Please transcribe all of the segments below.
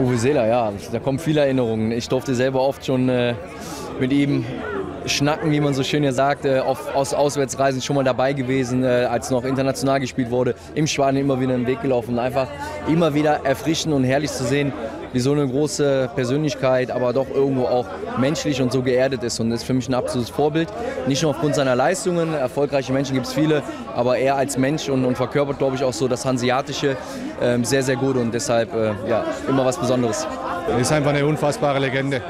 Uwe Seeler, ja, da kommen viele Erinnerungen. Ich durfte selber oft schon mit ihm schnacken, wie man so schön ja sagt, aus Auswärtsreisen schon mal dabei gewesen, als noch international gespielt wurde, im Spanien immer wieder den Weg gelaufen. Einfach immer wieder erfrischend und herrlich zu sehen, wie so eine große Persönlichkeit, aber doch irgendwo auch menschlich und so geerdet ist. Und das ist für mich ein absolutes Vorbild. Nicht nur aufgrund seiner Leistungen, erfolgreiche Menschen gibt es viele, aber er als Mensch und verkörpert, glaube ich, auch so das Hanseatische sehr, sehr gut und deshalb ja, immer was Besonderes. Er ist einfach eine unfassbare Legende.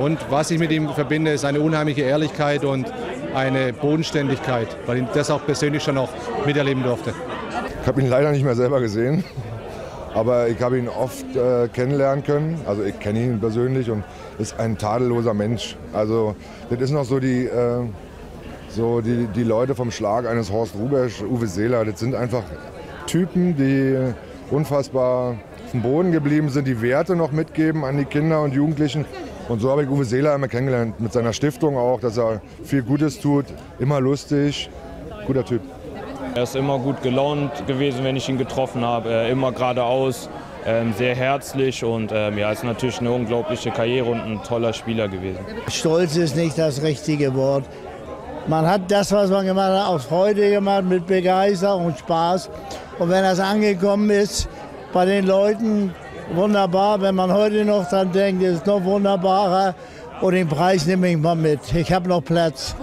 Und was ich mit ihm verbinde, ist eine unheimliche Ehrlichkeit und eine Bodenständigkeit, weil ich das auch persönlich schon noch miterleben durfte. Ich habe ihn leider nicht mehr selber gesehen, aber ich habe ihn oft kennenlernen können. Also ich kenne ihn persönlich und ist ein tadelloser Mensch. Also das ist noch so die Leute vom Schlag eines Horst Rubisch, Uwe Seeler. Das sind einfach Typen, die unfassbar auf dem Boden geblieben sind, die Werte noch mitgeben an die Kinder und Jugendlichen. Und so habe ich Uwe Seeler immer kennengelernt, mit seiner Stiftung auch, dass er viel Gutes tut, immer lustig, guter Typ. Er ist immer gut gelaunt gewesen, wenn ich ihn getroffen habe, immer geradeaus, sehr herzlich und ja, ist natürlich eine unglaubliche Karriere und ein toller Spieler gewesen. Stolz ist nicht das richtige Wort. Man hat das, was man gemacht hat, aus Freude gemacht, mit Begeisterung und Spaß. Und wenn das angekommen ist bei den Leuten, wunderbar, wenn man heute noch dran denkt, ist es noch wunderbarer. Und den Preis nehme ich mal mit. Ich habe noch Platz.